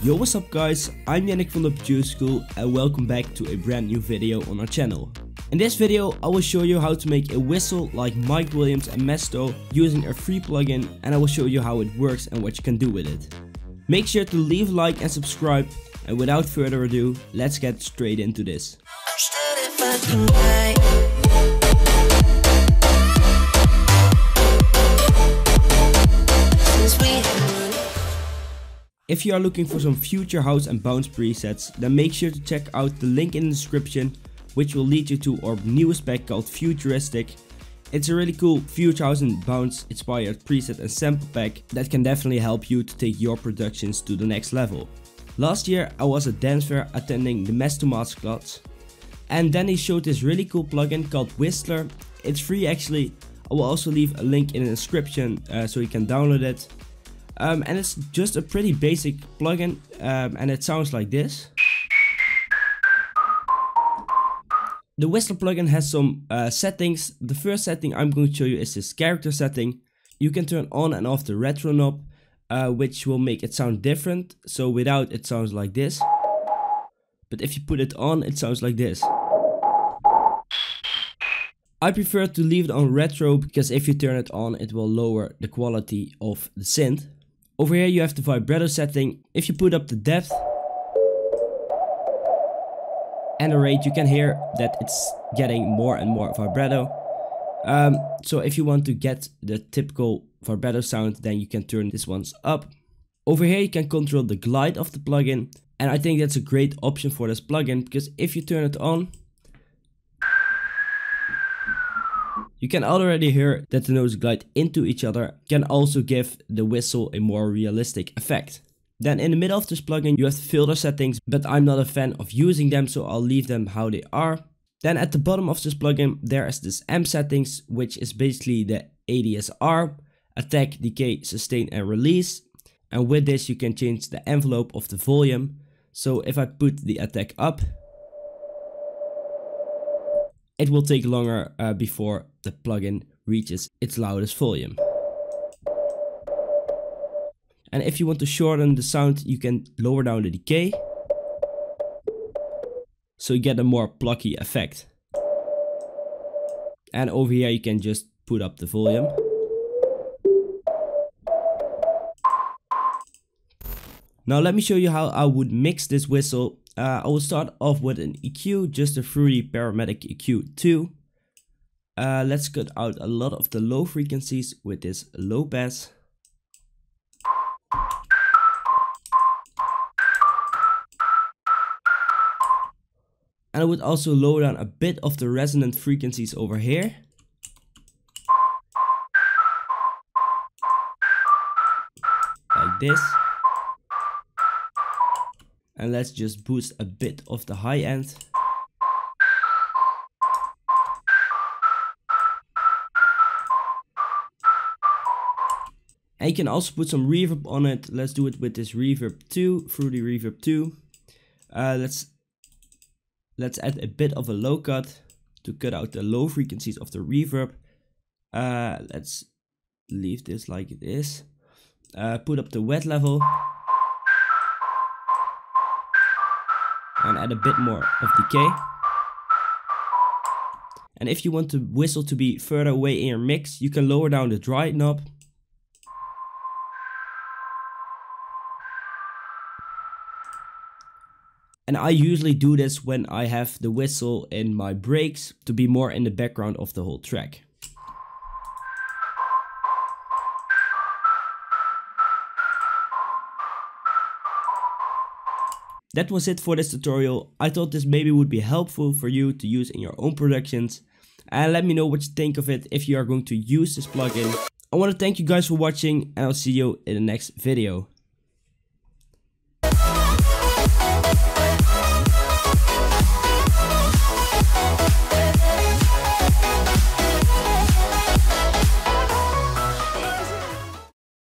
Yo, what's up guys, I'm Yannick from The Producer School and welcome back to a brand new video on our channel. In this video I will show you how to make a whistle like Mike Williams and Mesto using a free plugin, and I will show you how it works and what you can do with it. Make sure to leave a like and subscribe, and without further ado, let's get straight into this. If you are looking for some future house and bounce presets, then make sure to check out the link in the description, which will lead you to our newest pack called Futuristic. It's a really cool future house and bounce inspired preset and sample pack that can definitely help you to take your productions to the next level. Last year I was at Dance Fair attending the Mesto masterclass, and then he showed this really cool plugin called Whistler. It's free actually. I will also leave a link in the description so you can download it. And it's just a pretty basic plugin, and it sounds like this. The Whistler plugin has some settings. The first setting I'm going to show you is this character setting. You can turn on and off the retro knob, which will make it sound different. So without, it sounds like this, but if you put it on, it sounds like this. I prefer to leave it on retro, because if you turn it on, it will lower the quality of the synth. Over here you have the vibrato setting. If you put up the depth and the rate, you can hear that it's getting more and more vibrato. So if you want to get the typical vibrato sound, then you can turn this one up. Over here you can control the glide of the plugin, and I think that's a great option for this plugin, because if you turn it on, you can already hear that the notes glide into each other. Can also give the whistle a more realistic effect. Then in the middle of this plugin you have filter settings, but I'm not a fan of using them, so I'll leave them how they are. Then at the bottom of this plugin there is this amp settings, which is basically the ADSR, attack, decay, sustain and release. And with this you can change the envelope of the volume. So if I put the attack up, it will take longer before the plugin reaches its loudest volume. And if you want to shorten the sound, you can lower down the decay, so you get a more plucky effect. And over here you can just put up the volume. Now let me show you how I would mix this whistle. I will start off with an EQ, just a Fruity Parametric EQ 2. Let's cut out a lot of the low frequencies with this low pass. And I would also lower down a bit of the resonant frequencies over here. Like this. And let's just boost a bit of the high end. And you can also put some reverb on it. Let's do it with this Reverb 2, Fruity Reverb 2. Let's add a bit of a low cut to cut out the low frequencies of the reverb. Let's leave this like it is. Put up the wet level. And add a bit more of decay. And if you want the whistle to be further away in your mix, you can lower down the dry knob. And I usually do this when I have the whistle in my breaks, to be more in the background of the whole track. That was it for this tutorial. I thought this maybe would be helpful for you to use in your own productions. And let me know what you think of it if you are going to use this plugin. I want to thank you guys for watching, and I'll see you in the next video.